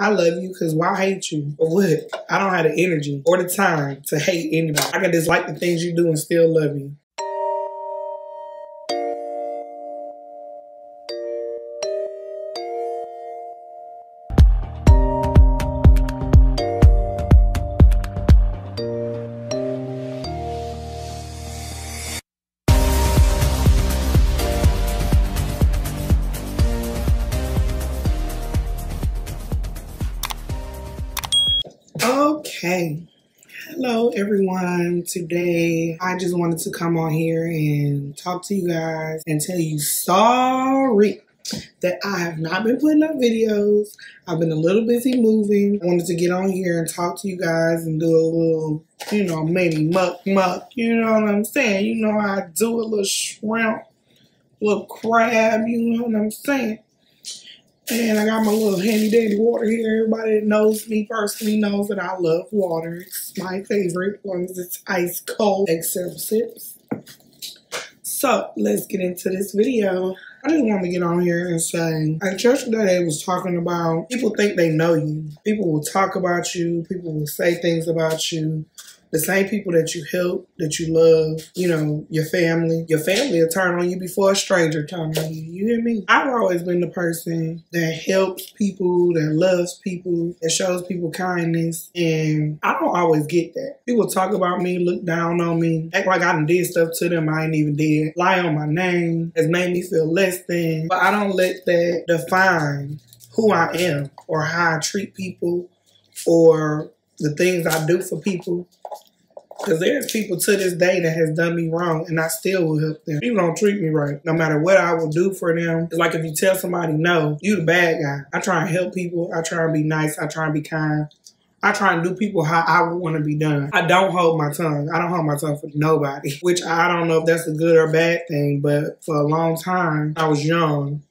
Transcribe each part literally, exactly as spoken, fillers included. I love you because why hate you? But look, I don't have the energy or the time to hate anybody. I can dislike the things you do and still love you. Okay, hello everyone. Today I just wanted to come on here and talk to you guys and tell you sorry that I have not been putting up videos. I've been a little busy moving. I wanted to get on here and talk to you guys and do a little, you know, maybe muck muck. You know what I'm saying? You know how I do a little shrimp, little crab, you know what I'm saying? And I got my little handy dandy water here. Everybody that knows me personally knows that I love water. It's my favorite as long as it's ice cold, except for sips. So let's get into this video. I just want to get on here and say, at church today was talking about people think they know you. People will talk about you. People will say things about you. The same people that you help, that you love, you know, your family. Your family will turn on you before a stranger turns on you. You hear me? I've always been the person that helps people, that loves people, that shows people kindness. And I don't always get that. People talk about me, look down on me, act like I done did stuff to them I ain't even did. Lie on my name. Has made me feel less than. But I don't let that define who I am or how I treat people or the things I do for people. Because there's people to this day that has done me wrong and I still will help them. People don't treat me right. No matter what I will do for them. It's like if you tell somebody no, you the bad guy. I try and help people. I try and be nice. I try and be kind. I try and do people how I want to be done. I don't hold my tongue. I don't hold my tongue for nobody. Which I don't know if that's a good or bad thing. But for a long time, I was young.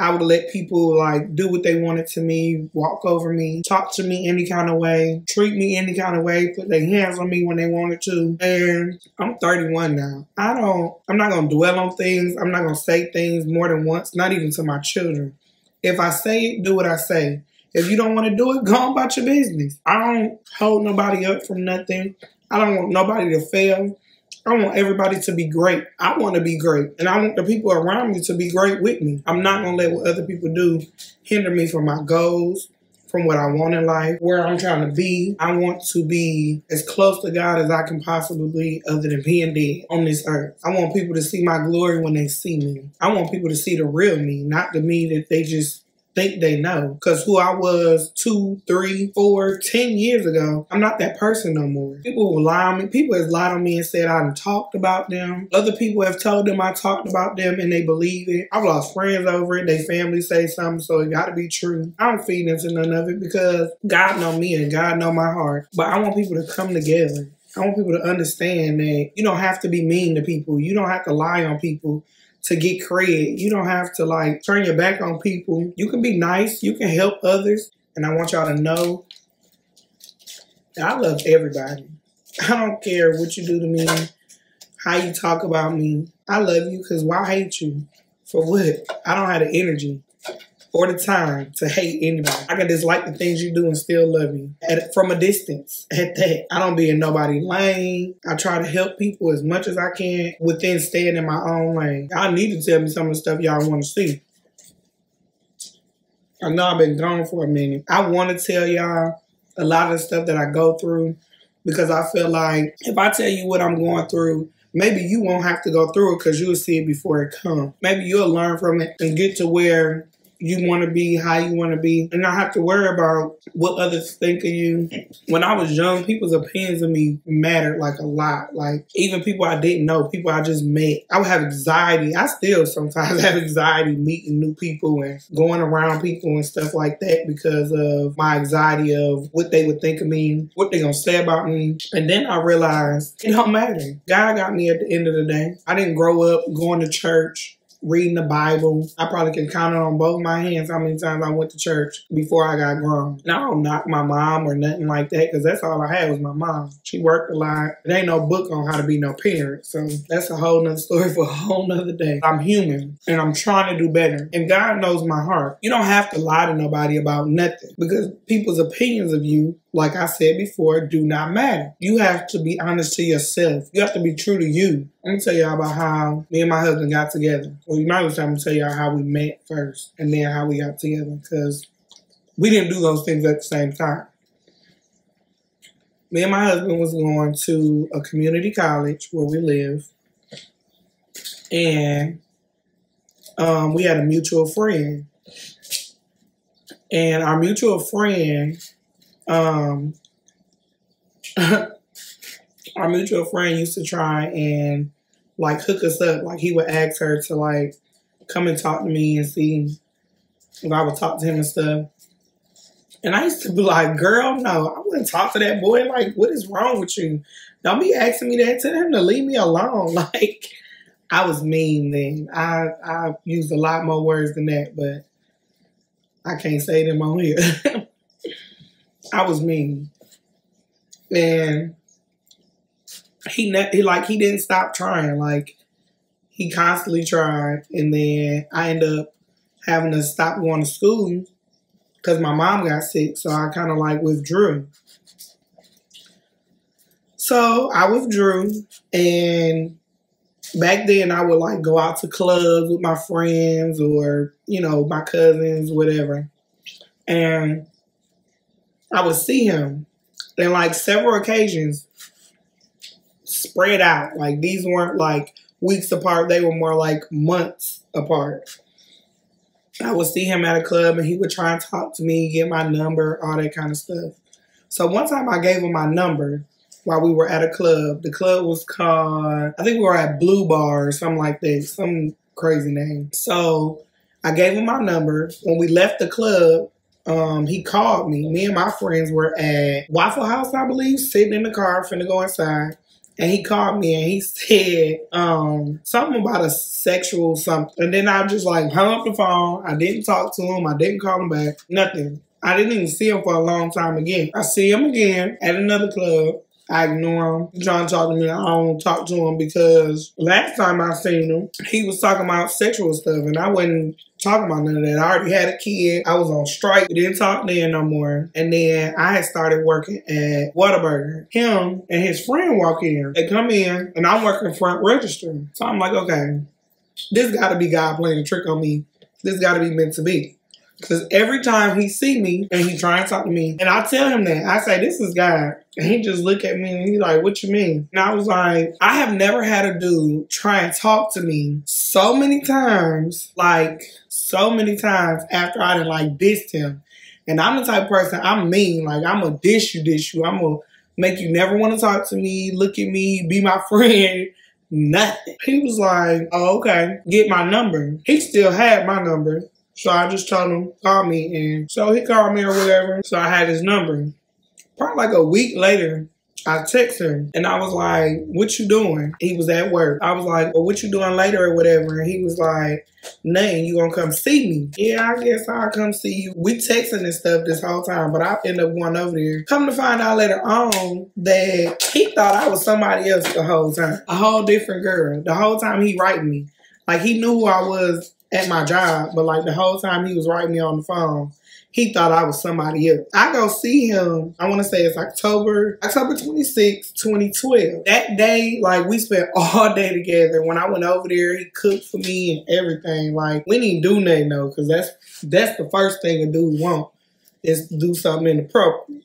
I would let people like do what they wanted to me, walk over me, talk to me any kind of way, treat me any kind of way, put their hands on me when they wanted to. And I'm thirty-one now. I don't, I'm not going to dwell on things. I'm not going to say things more than once, not even to my children. If I say it, do what I say. If you don't want to do it, go on about your business. I don't hold nobody up from nothing. I don't want nobody to fail. I want everybody to be great. I want to be great. And I want the people around me to be great with me. I'm not going to let what other people do hinder me from my goals, from what I want in life, where I'm trying to be. I want to be as close to God as I can possibly be other than being dead on this earth. I want people to see my glory when they see me. I want people to see the real me, not the me that they just think they know. Because who I was two, three, four, ten years ago, I'm not that person no more. People will lie on me. People have lied on me and said I done talked about them. Other people have told them I talked about them and they believe it. I've lost friends over it. They family say something, so it gotta be true. I don't feed into none of it because God know me and God know my heart. But I want people to come together. I want people to understand that you don't have to be mean to people. You don't have to lie on people to get cred. You don't have to like turn your back on people. You can be nice. You can help others. And I want y'all to know that I love everybody. I don't care what you do to me, how you talk about me. I love you because why hate you? For what? I don't have the energy or the time to hate anybody. I can dislike the things you do and still love you at, from a distance. At that, I don't be in nobody's lane. I try to help people as much as I can within staying in my own lane. Y'all need to tell me some of the stuff y'all want to see. I know I've been gone for a minute. I want to tell y'all a lot of the stuff that I go through because I feel like if I tell you what I'm going through, maybe you won't have to go through it because you'll see it before it comes. Maybe you'll learn from it and get to where you want to be, how you want to be, and not have to worry about what others think of you. When I was young, people's opinions of me mattered like a lot. Like even people I didn't know, people I just met. I would have anxiety. I still sometimes have anxiety meeting new people and going around people and stuff like that because of my anxiety of what they would think of me, what they gonna say about me. And then I realized it don't matter. God got me at the end of the day. I didn't grow up going to church. reading the Bible. I probably can count it on both my hands how many times I went to church before I got grown. And I don't knock my mom or nothing like that, because that's all I had was my mom. She worked a lot. There ain't no book on how to be no parent. So that's a whole nother story for a whole nother day. I'm human and I'm trying to do better. And God knows my heart. You don't have to lie to nobody about nothing, because people's opinions of you, like I said before, do not matter. You have to be honest to yourself. You have to be true to you. Let me tell y'all about how me and my husband got together. Well, you might as well tell me to tell y'all how we met first and then how we got together, because we didn't do those things at the same time. Me and my husband was going to a community college where we live, and um, we had a mutual friend. And our mutual friend, um, our mutual friend used to try and like hook us up. Like he would ask her to like come and talk to me and see if I would talk to him and stuff. And I used to be like, girl, no, I wouldn't talk to that boy. Like, what is wrong with you? Don't be asking me that. Tell him to leave me alone. Like, I was mean then. I, I used a lot more words than that, but I can't say them on here. I was mean. And he, ne he, like, he didn't stop trying. Like, he constantly tried. And then I ended up having to stop going to school, because my mom got sick, so I kind of like withdrew. So I withdrew, and back then I would like go out to clubs with my friends or, you know, my cousins, whatever. And I would see him on like several occasions spread out. Like these weren't like weeks apart, they were more like months apart. I would see him at a club and he would try and talk to me, get my number, all that kind of stuff. So one time I gave him my number while we were at a club. The club was called, I think we were at Blue Bar or something like that, some crazy name. So I gave him my number. When we left the club, um, he called me. Me and my friends were at Waffle House, I believe, sitting in the car, finna go inside. And he called me and he said um, something about a sexual something. And then I just like hung up the phone. I didn't talk to him. I didn't call him back. Nothing. I didn't even see him for a long time again. I see him again at another club. I ignore him. He's trying to talk to me. I don't talk to him because last time I seen him, he was talking about sexual stuff. And I wasn't talking about none of that. I already had a kid. I was on strike. We didn't talk then no more. And then I had started working at Whataburger. Him and his friend walk in. They come in, and I'm working front register. So I'm like, okay, this got to be God playing a trick on me. This got to be meant to be. Because every time he see me and he try and talk to me, and I tell him that, I say, this is God. And he just look at me and he like, what you mean? And I was like, I have never had a dude try and talk to me so many times, like so many times after I done like dissed him. And I'm the type of person, I'm mean. Like, I'm a dish you, dish you. I'm going to make you never want to talk to me, look at me, be my friend. Nothing. He was like, oh, okay, get my number. He still had my number. So I just told him, call me. And so he called me or whatever. So I had his number. Probably like a week later, I text him. And I was like, what you doing? He was at work. I was like, well, what you doing later or whatever? And he was like, nothing, you gonna come see me? Yeah, I guess I'll come see you. We texting and stuff this whole time, but I end up going over there. Come to find out later on that he thought I was somebody else the whole time. A whole different girl. The whole time he writing me. Like, he knew who I was at my job, but like the whole time he was writing me on the phone, he thought I was somebody else. I go see him, I want to say it's October, October twenty-sixth, twenty twelve. That day, like, we spent all day together. When I went over there, he cooked for me and everything. Like, we didn't do nothing though, because that's, that's the first thing a dude want, is to do something inappropriate.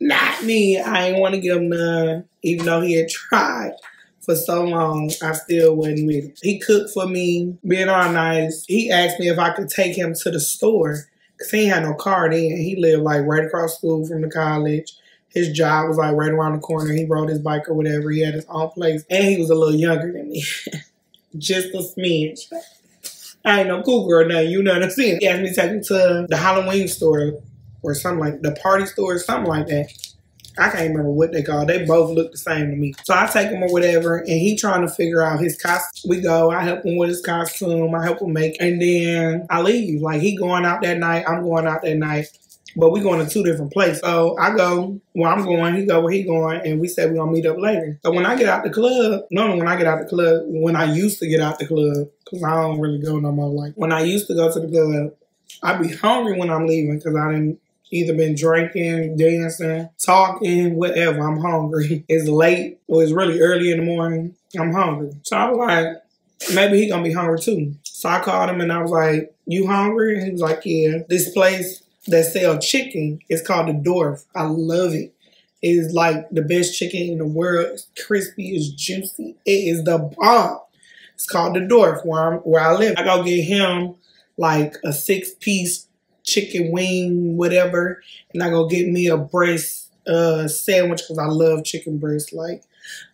Not me. I ain't want to give him none, even though he had tried. For so long, I still wasn't with it. He cooked for me, being all nice. He asked me if I could take him to the store, because he ain't had no car then. He lived like right across school from the college. His job was like right around the corner. He rode his bike or whatever. He had his own place. And he was a little younger than me. Just a smidge. I ain't no cool girl, nothing. You know what I'm saying? He asked me to take him to the Halloween store or something like the party store or something like that. I can't remember what they call. They both look the same to me. So I take him or whatever, and he trying to figure out his costume. We go. I help him with his costume. I help him make, and then I leave. Like, he going out that night. I'm going out that night. But we going to two different places. So I go where I'm going, he go where he going, and we said we're going to meet up later. So when I get out the club, no, no, when I get out the club, when I used to get out the club, because I don't really go no more. Like, when I used to go to the club, I'd be hungry when I'm leaving because I didn't either been drinking, dancing, talking, whatever. I'm hungry. It's late or it's really early in the morning. I'm hungry. So I was like, maybe he going to be hungry too. So I called him and I was like, you hungry? And he was like, yeah. This place that sell chicken. It's called The Dwarf. I love it. It is like the best chicken in the world. It's crispy. It's juicy. It is the bomb. It's called The Dwarf where, I'm, where I live. I go get him like a six-piece chicken wing, whatever. And I go get me a breast uh, sandwich because I love chicken breasts. Like,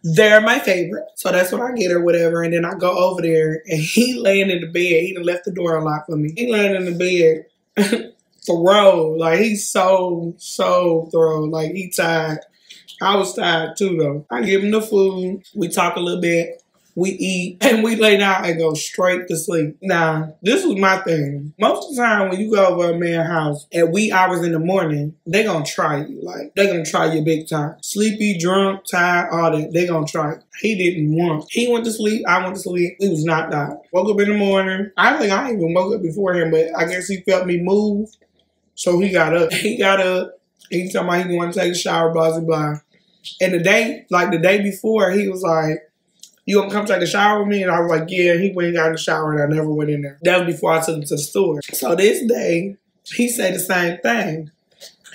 they're my favorite. So that's what I get or whatever. And then I go over there and he laying in the bed. He done left the door unlocked for me. He laying in the bed. Throw, like, he's so so throw, like, he tired. I was tired too though. I give him the food, we talk a little bit, we eat, and we lay down and go straight to sleep. Now, this was my thing. Most of the time when you go over a man's house at wee hours in the morning, they gonna try you. Like, they gonna try you big time. Sleepy, drunk, tired, all that. They gonna try you. He didn't want. He went to sleep. I went to sleep. He was knocked out. Woke up in the morning. I think I even woke up before him, but I guess he felt me move. So he got up. He got up. He talking about he wanted to take a shower, blah, blah, blah. And the day, like the day before, he was like, you gonna come take a shower with me? And I was like, yeah. He went and got in the shower and I never went in there. That was before I took him to the store. So this day, he said the same thing.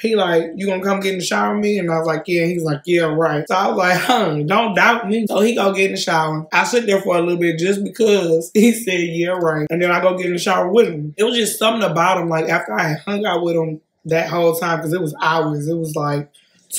He like, you gonna come get in the shower with me? And I was like, yeah. He was like, yeah, right. So I was like, huh, don't doubt me. So he go get in the shower. I sit there for a little bit just because he said, yeah, right. And then I go get in the shower with him. It was just something about him. Like, after I had hung out with him that whole time, because it was hours. It was like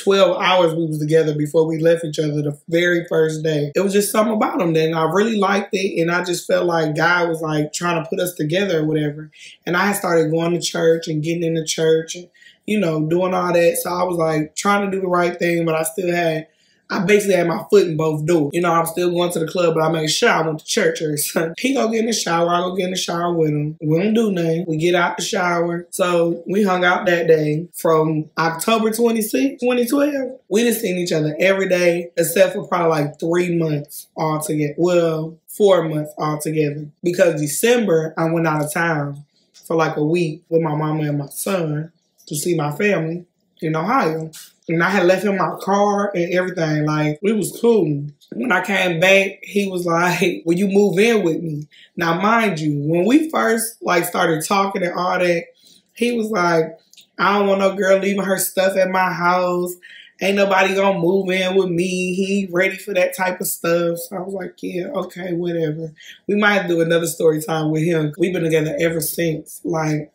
twelve hours we was together before we left each other the very first day. It was just something about him then. I really liked it, and I just felt like God was like trying to put us together or whatever. And I had started going to church and getting into church and, you know, doing all that. So I was like trying to do the right thing, but I still had, I basically had my foot in both doors. You know, I'm still going to the club, but I made sure I went to church or something. He go get in the shower. I go get in the shower with him. We don't do nothing. We get out the shower. So we hung out that day from October twenty-sixth, twenty twelve. We just seen each other every day, except for probably like three months altogether. Well, four months altogether. Because December, I went out of town for like a week with my mama and my son to see my family in Ohio. And I had left him my car and everything. Like, we was cool. When I came back, he was like, will you move in with me? Now, mind you, when we first, like, started talking and all that, he was like, I don't want no girl leaving her stuff at my house. Ain't nobody gonna move in with me. He ready for that type of stuff. So I was like, yeah, okay, whatever. We might do another story time with him. We've been together ever since. Like,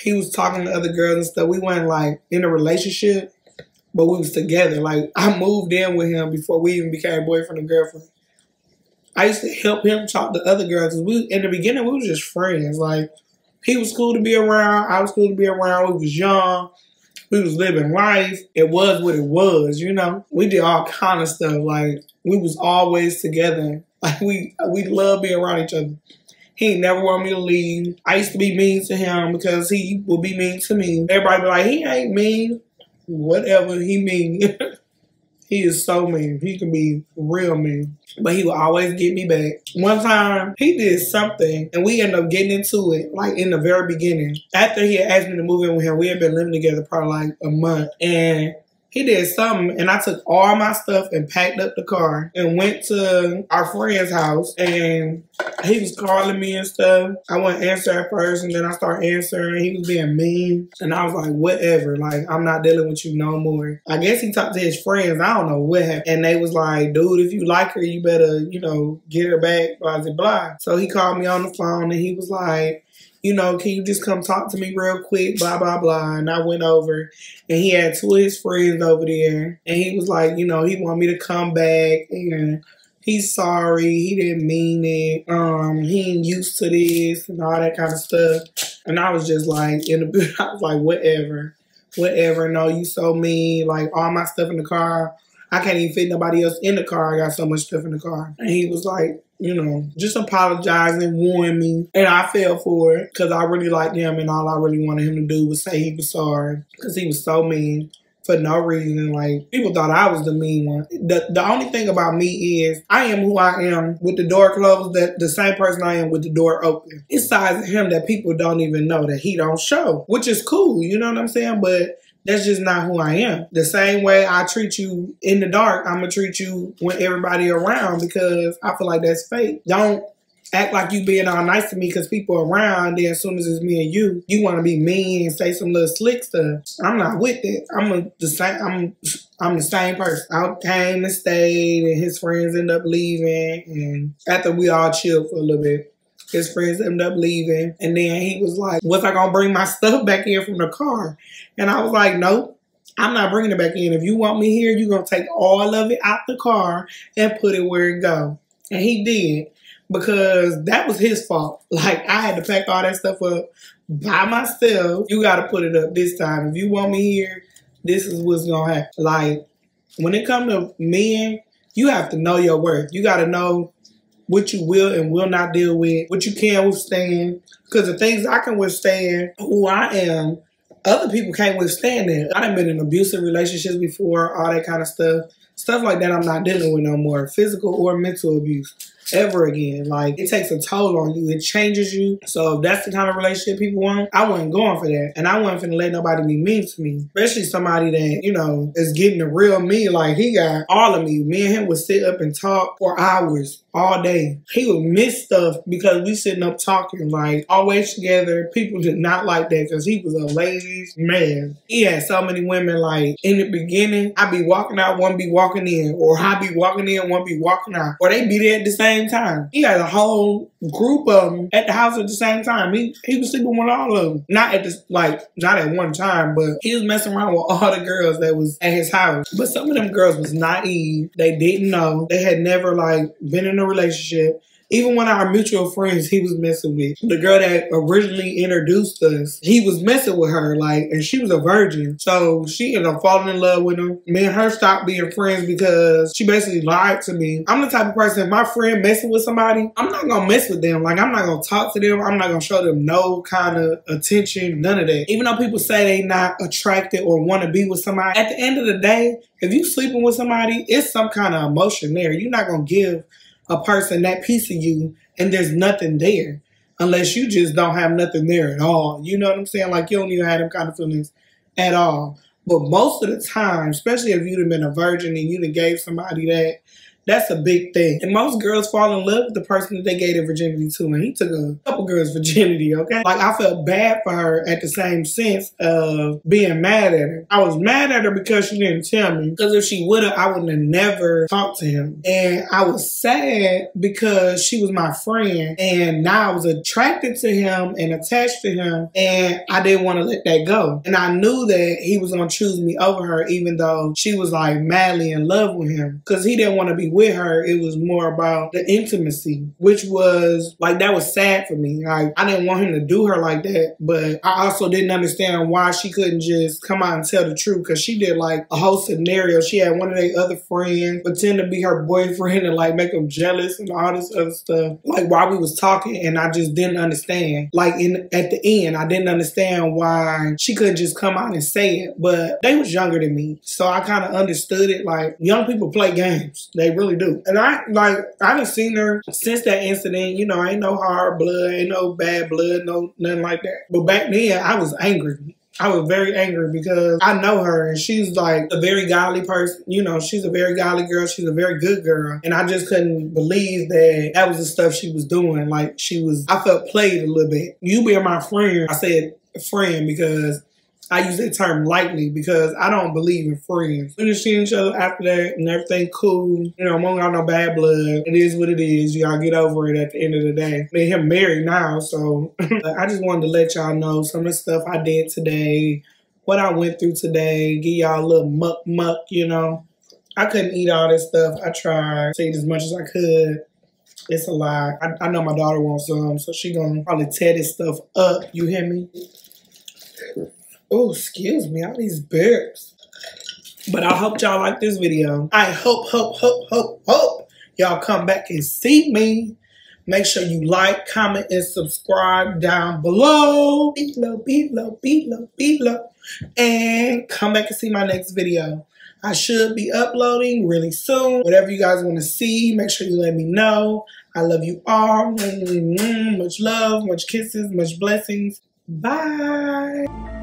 he was talking to other girls and stuff. We weren't, like, in a relationship, but we was together. Like, I moved in with him before we even became boyfriend and girlfriend. I used to help him talk to other girls. We, in the beginning, we was just friends. Like, he was cool to be around. I was cool to be around. We was young. We was living life. It was what it was, you know? We did all kind of stuff. Like, we was always together. Like, we, we loved being around each other. He never wanted me to leave. I used to be mean to him because he would be mean to me. Everybody be like, he ain't mean. Whatever he mean. He is so mean. He can be real mean. But he will always get me back. One time, he did something, and we ended up getting into it, like, in the very beginning. After he had asked me to move in with him, we had been living together probably, like, a month. And he did something, and I took all my stuff and packed up the car and went to our friend's house, and he was calling me and stuff. I wouldn't answer at first, and then I started answering. He was being mean, and I was like, whatever. Like, I'm not dealing with you no more. I guess he talked to his friends. I don't know what happened. And they was like, dude, if you like her, you better, you know, get her back, blah, blah, blah. So he called me on the phone, and he was like, you know, can you just come talk to me real quick, blah, blah, blah. And I went over, and he had two of his friends over there. And he was like, you know, he wanted me to come back. And he's sorry. He didn't mean it. Um, he ain't used to this and all that kind of stuff. And I was just like, in the, I was like, whatever. whatever. No, you so mean. Like, all my stuff in the car. I can't even fit nobody else in the car. I got so much stuff in the car. And he was like, you know, just apologize and warn me. And I fell for it because I really liked him, and all I really wanted him to do was say he was sorry because he was so mean for no reason. Like, people thought I was the mean one. The, the only thing about me is I am who I am with the door closed, the, the same person I am with the door open. It's sides of him that people don't even know, that he don't show, which is cool. You know what I'm saying? But that's just not who I am. The same way I treat you in the dark, I'm going to treat you when everybody around, because I feel like that's fake. Don't act like you being all nice to me because people around, then as soon as it's me and you, you want to be mean and say some little slick stuff. I'm not with it. I'm a, the same. I'm I'm the same person. I came and stayed, and his friends end up leaving, and after we all chilled for a little bit, his friends ended up leaving. And then he was like, was I going to bring my stuff back in from the car? And I was like, nope, I'm not bringing it back in. If you want me here, you're going to take all of it out the car and put it where it go. And he did, because that was his fault. Like, I had to pack all that stuff up by myself. You got to put it up this time. If you want me here, this is what's going to happen. Like, when it comes to men, you have to know your worth. You got to know what you will and will not deal with, what you can withstand. Because the things I can withstand, who I am, other people can't withstand that. I done been in abusive relationships before, all that kind of stuff. Stuff like that I'm not dealing with no more, physical or mental abuse, ever again. Like, it takes a toll on you. It changes you. So if that's the kind of relationship people want, I wasn't going for that. And I wasn't finna let nobody be mean to me, especially somebody that, you know, is getting the real me. Like, he got all of me. Me and him would sit up and talk for hours, all day. He would miss stuff because we sitting up talking, like, always together. People did not like that because he was a lazy man. He had so many women. Like, in the beginning, I'd be walking out, one be walking walking in, or I be walking in, one be walking out, or they be there at the same time. He had a whole group of them at the house at the same time. He he was sleeping with all of them, not at this, like, not at one time, but he was messing around with all the girls that was at his house. But some of them girls was naive. They didn't know. They had never, like, been in a relationship. Even one of our mutual friends he was messing with, the girl that originally introduced us, he was messing with her, like, and she was a virgin. So she ended up falling in love with him. Me and her stopped being friends because she basically lied to me. I'm the type of person, if my friend messing with somebody, I'm not going to mess with them. Like, I'm not going to talk to them. I'm not going to show them no kind of attention, none of that. Even though people say they not attracted or want to be with somebody, at the end of the day, if you sleeping with somebody, it's some kind of emotion there. You're not going to give a person that piece of you and there's nothing there, unless you just don't have nothing there at all. You know what I'm saying? Like, you don't even have them kind of feelings at all. But most of the time, especially if you'd have been a virgin and you'd have gave somebody that, that's a big thing. And most girls fall in love with the person that they gave their virginity to, and he took a couple girls' virginity, okay? Like, I felt bad for her at the same sense of being mad at her. I was mad at her because she didn't tell me, because if she would have, I wouldn't have never talked to him. And I was sad because she was my friend, and now I was attracted to him and attached to him, and I didn't want to let that go. And I knew that he was going to choose me over her, even though she was, like, madly in love with him, because he didn't want to be with her. It was more about the intimacy, which was, like, that was sad for me. Like, I didn't want him to do her like that, but I also didn't understand why she couldn't just come out and tell the truth, because she did, like, a whole scenario. She had one of their other friends pretend to be her boyfriend and, like, make him jealous and all this other stuff, like, while we was talking. And I just didn't understand, like, in at the end, I didn't understand why she couldn't just come out and say it. But they was younger than me, so I kind of understood it. Like, young people play games. They really do. And I, like, I done seen her since that incident. You know, ain't no hard blood, ain't no bad blood, no nothing like that. But back then, I was angry. I was very angry because I know her, and she's, like, a very godly person. You know, she's a very godly girl. She's a very good girl. And I just couldn't believe that that was the stuff she was doing. Like, she was, I felt played a little bit. You being my friend, I said friend because I use that term lightly, because I don't believe in friends. We just seen each other after that, and everything cool. You know, I don't got no bad blood. It is what it is. Y'all get over it at the end of the day. Me and him married now, so I just wanted to let y'all know some of the stuff I did today, what I went through today, give y'all a little muck muck, you know. I couldn't eat all this stuff. I tried to eat as much as I could. It's a lot. I, I know my daughter wants some, so she gonna probably tear this stuff up. You hear me? Oh, excuse me, all these burps. But I hope y'all like this video. I hope, hope, hope, hope, hope y'all come back and see me. Make sure you like, comment, and subscribe down below. Below, below, below, below. And come back and see my next video. I should be uploading really soon. Whatever you guys want to see, make sure you let me know. I love you all. Much love, much kisses, much blessings. Bye.